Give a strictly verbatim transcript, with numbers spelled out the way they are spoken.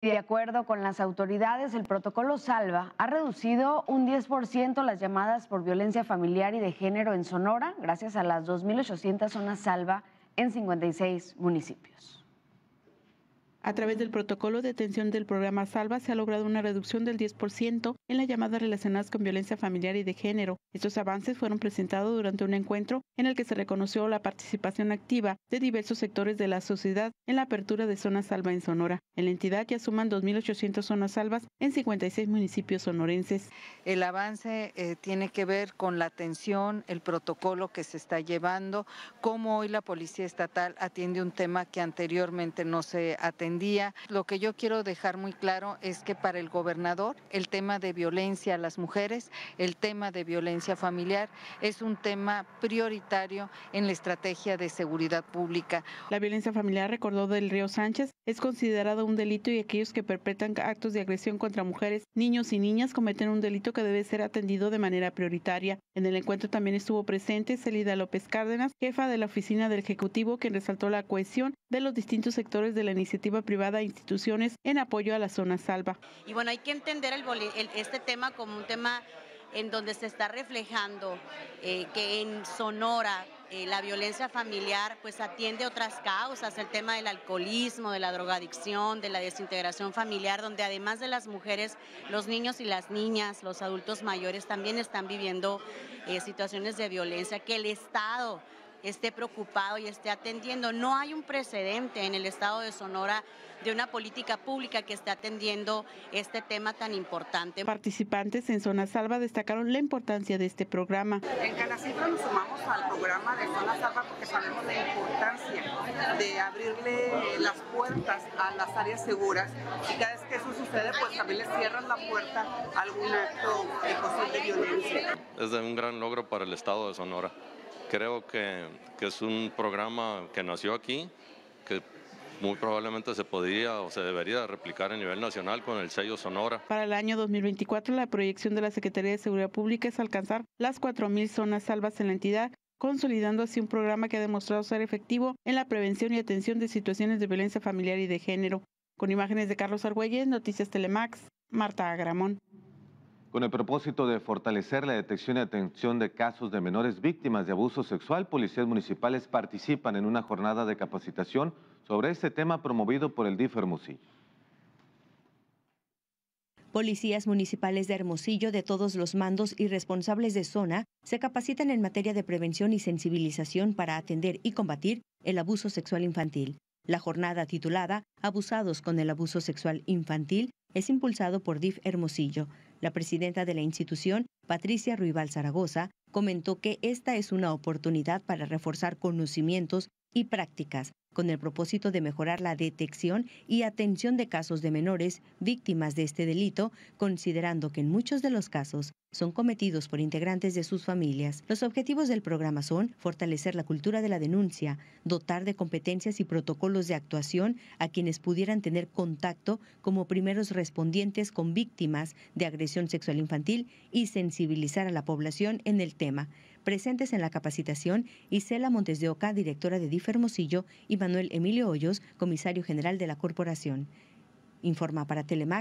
De acuerdo con las autoridades, el protocolo Salva ha reducido un diez por ciento las llamadas por violencia familiar y de género en Sonora, gracias a las dos mil ochocientas zonas Salva en cincuenta y seis municipios. A través del protocolo de atención del programa Salva se ha logrado una reducción del diez por ciento en las llamadas relacionadas con violencia familiar y de género. Estos avances fueron presentados durante un encuentro en el que se reconoció la participación activa de diversos sectores de la sociedad en la apertura de zonas Salva en Sonora. En la entidad ya suman dos mil ochocientas zonas Salvas en cincuenta y seis municipios sonorenses. El avance eh, tiene que ver con la atención, el protocolo que se está llevando, cómo hoy la Policía Estatal atiende un tema que anteriormente no se atendía. Día. Lo que yo quiero dejar muy claro es que para el gobernador el tema de violencia a las mujeres, el tema de violencia familiar es un tema prioritario en la estrategia de seguridad pública. La violencia familiar, recordó del Río Sánchez, es considerado un delito y aquellos que perpetran actos de agresión contra mujeres, niños y niñas cometen un delito que debe ser atendido de manera prioritaria. En el encuentro también estuvo presente Celida López Cárdenas, jefa de la oficina del Ejecutivo, quien resaltó la cohesión de los distintos sectores de la iniciativa privada e instituciones en apoyo a la zona Salva. Y bueno, hay que entender el, el, este tema como un tema en donde se está reflejando eh, que en Sonora eh, la violencia familiar pues atiende otras causas, el tema del alcoholismo, de la drogadicción, de la desintegración familiar, donde además de las mujeres, los niños y las niñas, los adultos mayores también están viviendo eh, situaciones de violencia, que el Estado esté preocupado y esté atendiendo. No hay un precedente en el estado de Sonora de una política pública que esté atendiendo este tema tan importante. Participantes en Zona Salva destacaron la importancia de este programa. En Canacintra nos sumamos al programa de Zona Salva porque sabemos la importancia de abrirle las puertas a las áreas seguras, y cada vez que eso sucede pues también le cierran la puerta a algún acto de posible violencia. Es de un gran logro para el estado de Sonora. Creo que, que es un programa que nació aquí, que muy probablemente se podría o se debería replicar a nivel nacional con el sello Sonora. Para el año dos mil veinticuatro, la proyección de la Secretaría de Seguridad Pública es alcanzar las cuatro mil zonas salvas en la entidad, consolidando así un programa que ha demostrado ser efectivo en la prevención y atención de situaciones de violencia familiar y de género. Con imágenes de Carlos Argüelles, Noticias Telemax, Marta Agramón. Con el propósito de fortalecer la detección y atención de casos de menores víctimas de abuso sexual, policías municipales participan en una jornada de capacitación sobre este tema promovido por el D I F Hermosillo. Policías municipales de Hermosillo de todos los mandos y responsables de zona se capacitan en materia de prevención y sensibilización para atender y combatir el abuso sexual infantil. La jornada, titulada Abusados con el abuso sexual infantil, es impulsado por D I F Hermosillo. La presidenta de la institución, Patricia Ruibal Zaragoza, comentó que esta es una oportunidad para reforzar conocimientos y prácticas con el propósito de mejorar la detección y atención de casos de menores víctimas de este delito, considerando que en muchos de los casos son cometidos por integrantes de sus familias. Los objetivos del programa son fortalecer la cultura de la denuncia, dotar de competencias y protocolos de actuación a quienes pudieran tener contacto como primeros respondientes con víctimas de agresión sexual infantil y sensibilizar a la población en el tema. Presentes en la capacitación, Isela Montes de Oca, directora de D I F Hermosillo, y Manuel Emilio Hoyos, comisario general de la corporación. Informa para Telemax